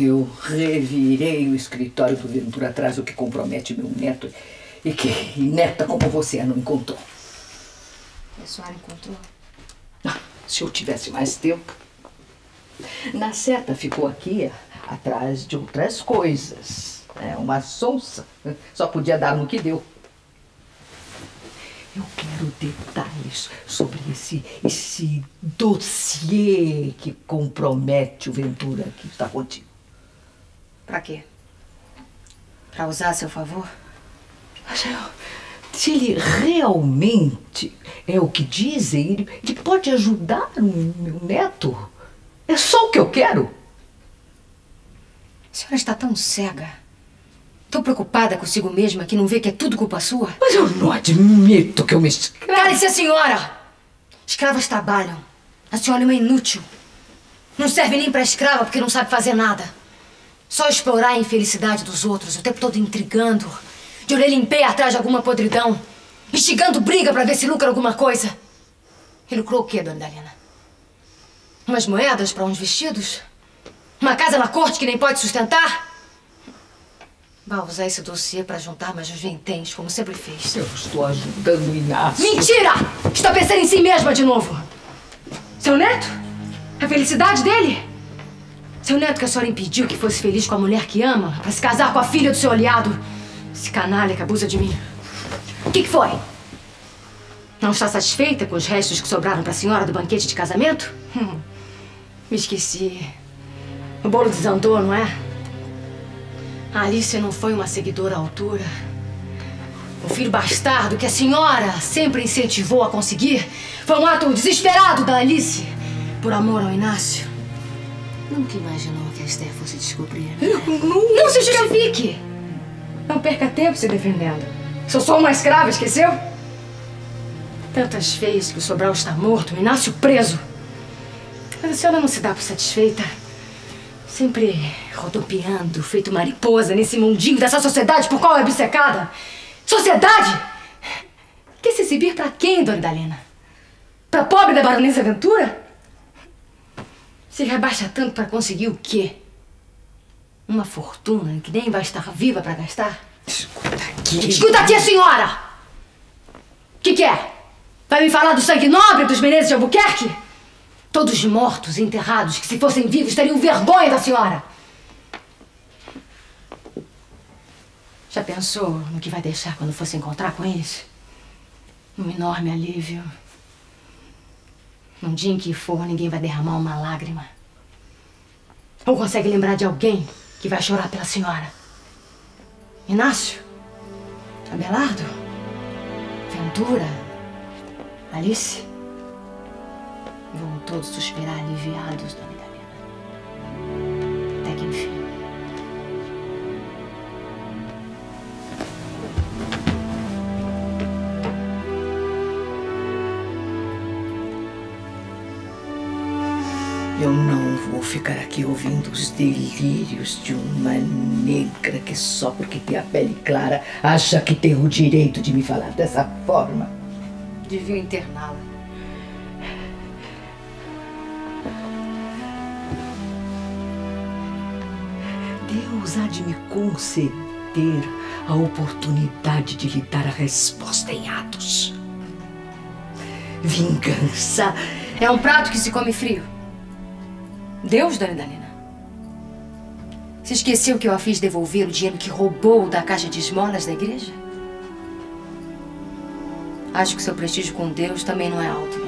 Eu revirei o escritório do vendo por atrás, o que compromete meu neto. E que neta como você não encontrou. A senhora encontrou? Se eu tivesse mais tempo. Na certa ficou aqui, atrás de outras coisas. É uma sonsa. Só podia dar no que deu. Eu quero detalhes sobre esse dossiê que compromete o Ventura que está contigo. Pra quê? Pra usar a seu favor? Se ele realmente é o que dizem, ele pode ajudar o meu neto. É só o que eu quero. A senhora está tão cega, tão preocupada consigo mesma que não vê que é tudo culpa sua. Mas eu não admito que eu me escrava. Cale-se a senhora! Escravas trabalham. A senhora é uma inútil. Não serve nem para escrava porque não sabe fazer nada. Só explorar a infelicidade dos outros, o tempo todo intrigando, de orelha em pé atrás de alguma podridão, instigando briga pra ver se lucra alguma coisa. E lucrou o quê, dona Idalina? Umas moedas pra uns vestidos? Uma casa na corte que nem pode sustentar? Vá usar esse dossiê pra juntar mais os vinténs, como sempre fez. Eu estou ajudando o Inácio. Mentira! Está pensando em si mesma de novo. Seu neto? A felicidade dele? Seu neto que a senhora impediu que fosse feliz com a mulher que ama, pra se casar com a filha do seu aliado. Esse canalha que abusa de mim. O que foi? Não está satisfeita com os restos que sobraram para a senhora do banquete de casamento? Me esqueci. O bolo desandou, não é? A Alice não foi uma seguidora à altura. O filho bastardo que a senhora sempre incentivou a conseguir foi um ato desesperado da Alice por amor ao Inácio. Nunca imaginou que a Esther fosse descobrir. Não se justifique! Não perca tempo se defendendo. Sou só uma escrava, esqueceu? Tantas vezes que o Sobral está morto, o Inácio preso. Mas a senhora não se dá por satisfeita. Sempre rodopiando, feito mariposa nesse mundinho dessa sociedade por qual é obcecada. Sociedade? Quer se exibir pra quem, dona Idalina? Pra pobre da baronesa Ventura? Se rebaixa tanto pra conseguir o quê? Uma fortuna que nem vai estar viva pra gastar? Escuta aqui, a senhora! O que é? Vai me falar do sangue nobre dos Menezes de Albuquerque? Todos mortos e enterrados que se fossem vivos teriam vergonha da senhora! Já pensou no que vai deixar quando for se encontrar com eles? Um enorme alívio. Num dia em que for, ninguém vai derramar uma lágrima. Ou consegue lembrar de alguém que vai chorar pela senhora? Inácio? Abelardo? Ventura? Alice? Vão todos suspirar aliviados, dona Idalina. Até que enfim. Eu não vou ficar aqui ouvindo os delírios de uma negra que só porque tem a pele clara acha que tem o direito de me falar dessa forma. Devia interná-la. Deus há de me conceder a oportunidade de lhe dar a resposta em atos. Vingança é um prato que se come frio. Deus, dona Idalina. Se esqueceu que eu a fiz devolver o dinheiro que roubou da caixa de esmolas da igreja? Acho que seu prestígio com Deus também não é alto, né?